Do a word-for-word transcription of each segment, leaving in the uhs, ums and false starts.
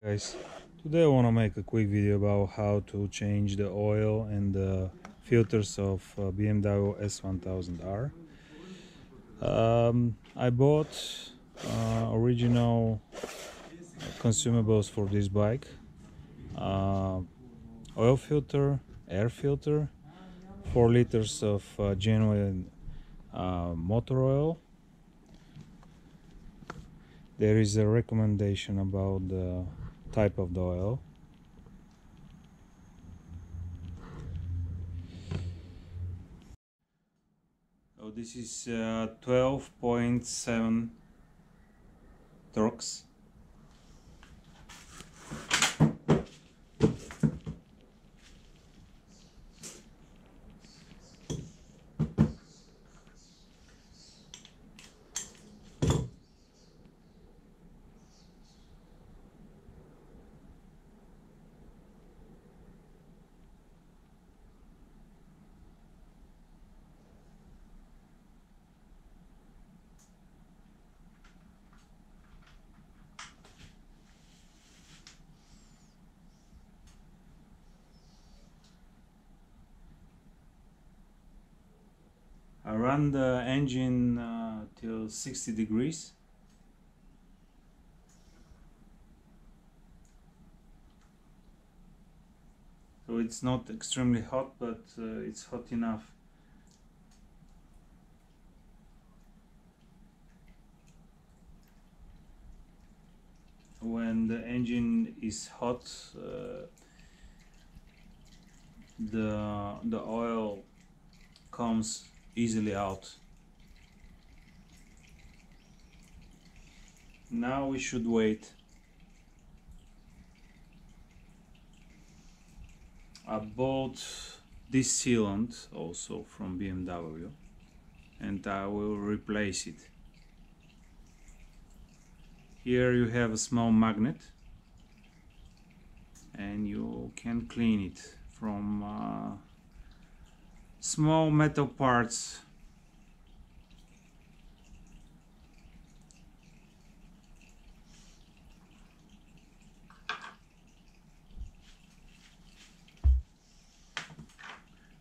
Guys, today I want to make a quick video about how to change the oil and the filters of uh, B M W S one thousand R. um, I bought uh, original consumables for this bike, uh, oil filter, air filter, four liters of uh, genuine uh, motor oil. There is a recommendation about the type of the oil. So this is twelve point seven uh, torques. I run the engine uh, till sixty degrees. So it's not extremely hot, but uh, it's hot enough. When the engine is hot, uh, the, the oil comes easily out. Now we should wait . I bought this sealant also from B M W and I will replace it . Here you have a small magnet and you can clean it from uh, small metal parts.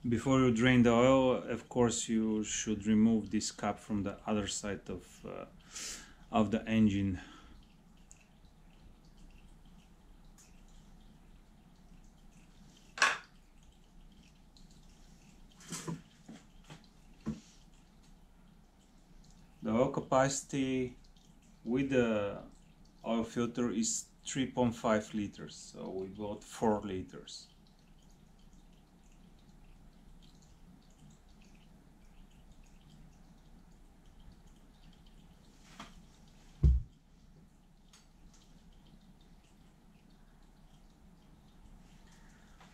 Before you drain the oil, of course, you should remove this cap from the other side of uh, of the engine. The oil capacity with the oil filter is three point five liters, so we bought four liters.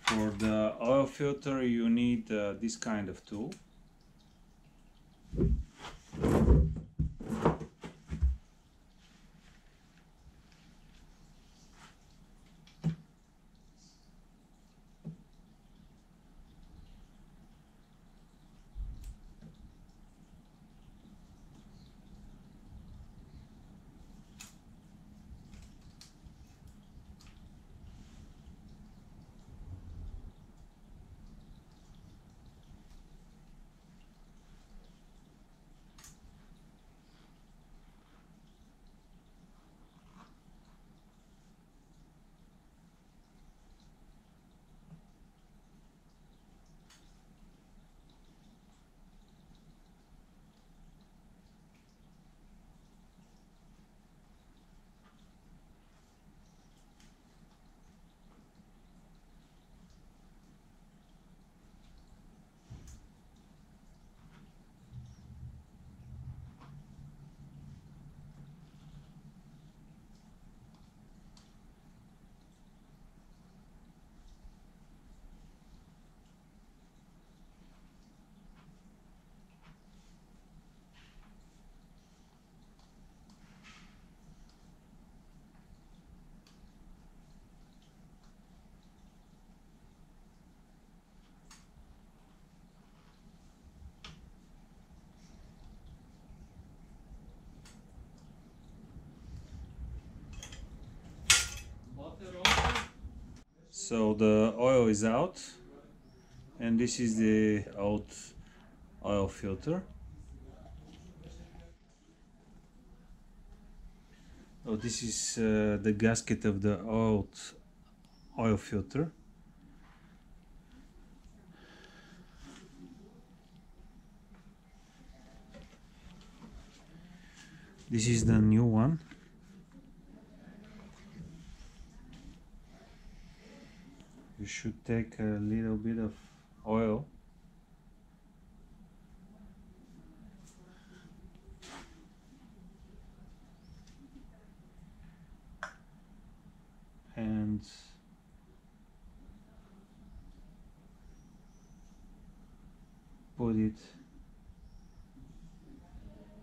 For the oil filter you need uh, this kind of tool. So the oil is out, and this is the old oil filter. Oh, this is uh, the gasket of the old oil filter. This is the new one. You should take a little bit of oil. And put it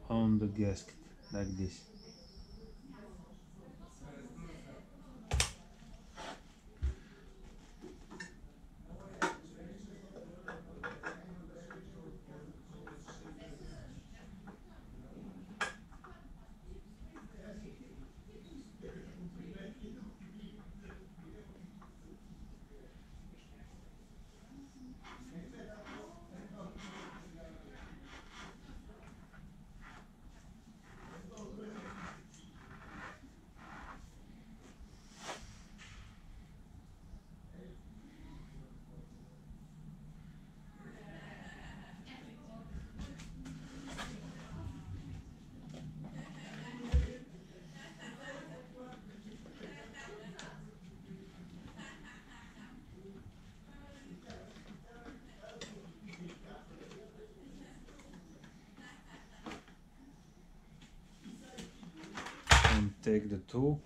on the gasket like this. Take the tool .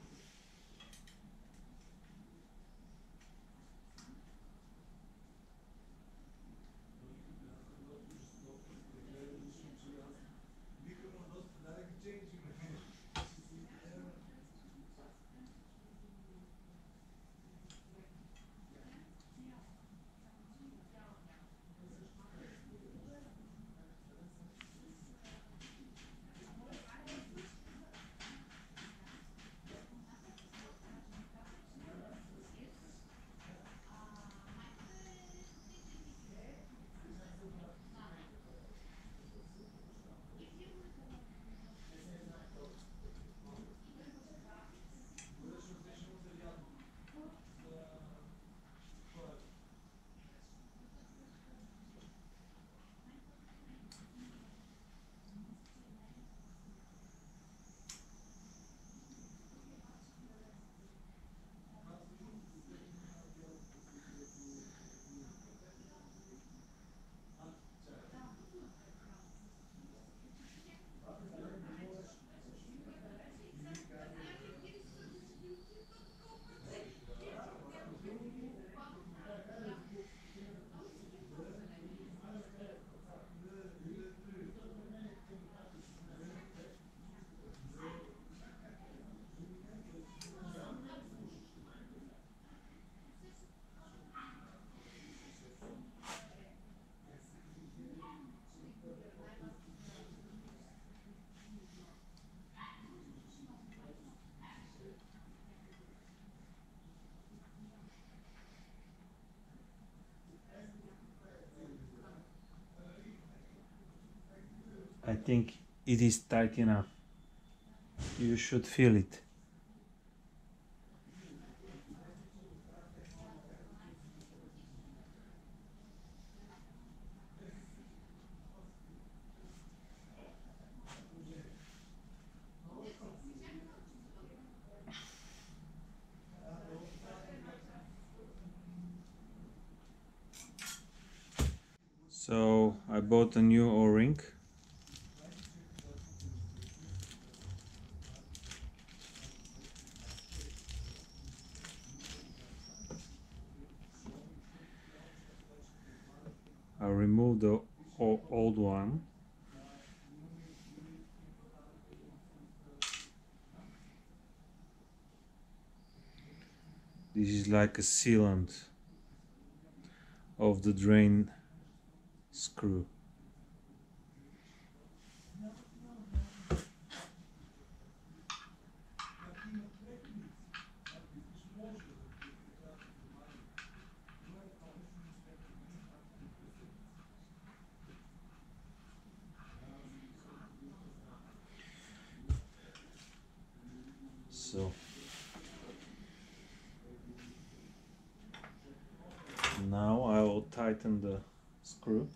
I think it is tight enough. You should feel it. So I bought a new O-ring. I remove the old one. This is like a sealant of the drain screw. so now I will tighten the screw.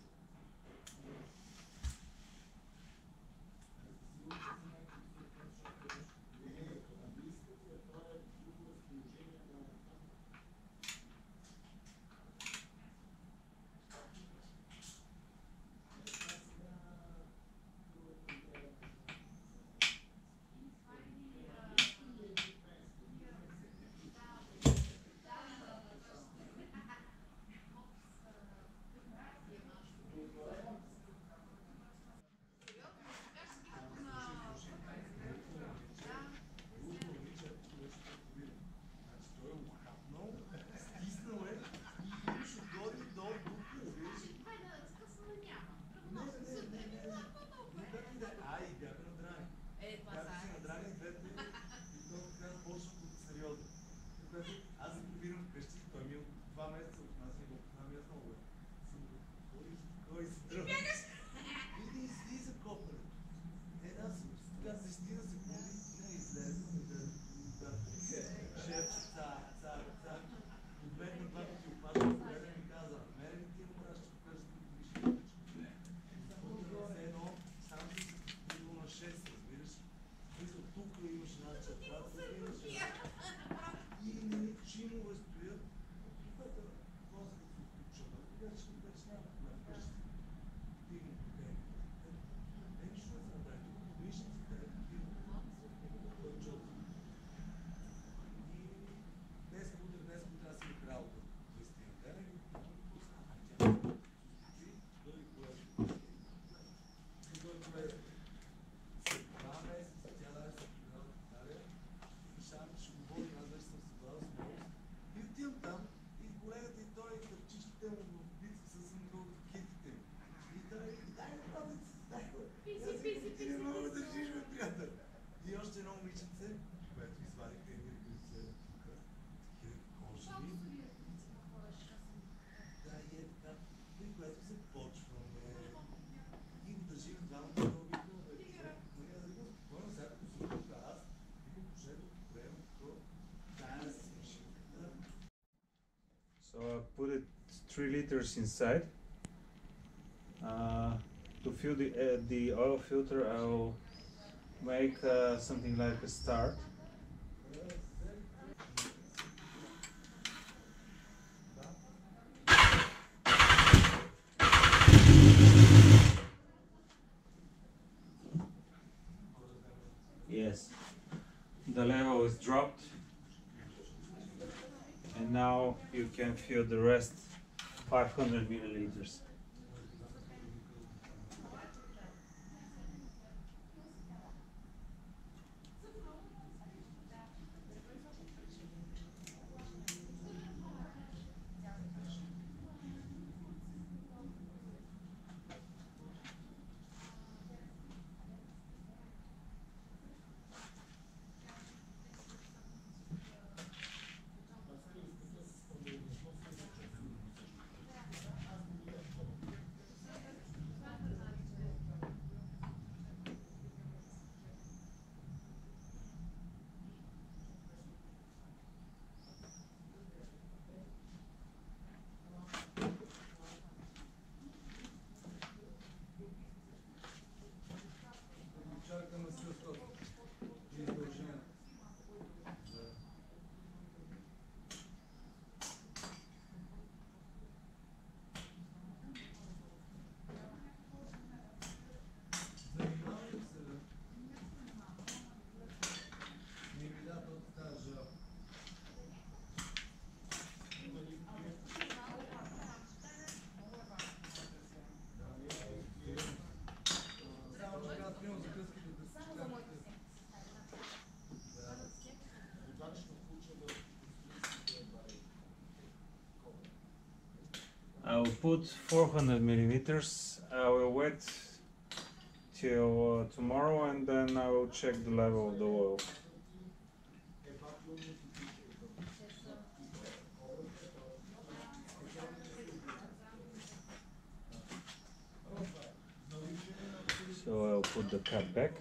So I put it three liters inside. Uh, to fill the uh, the oil filter, I will make uh, something like a start. Yes, the level is dropped. And now you can fill the rest five hundred milliliters. I'll put four hundred milliliters. I will wait till uh, tomorrow, and then I will check the level of the oil. So I'll put the cap back.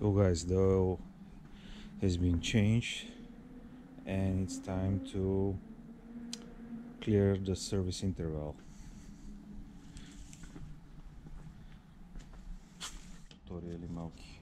So guys, the oil has been changed and it's time to clear the service interval. Туториали малки.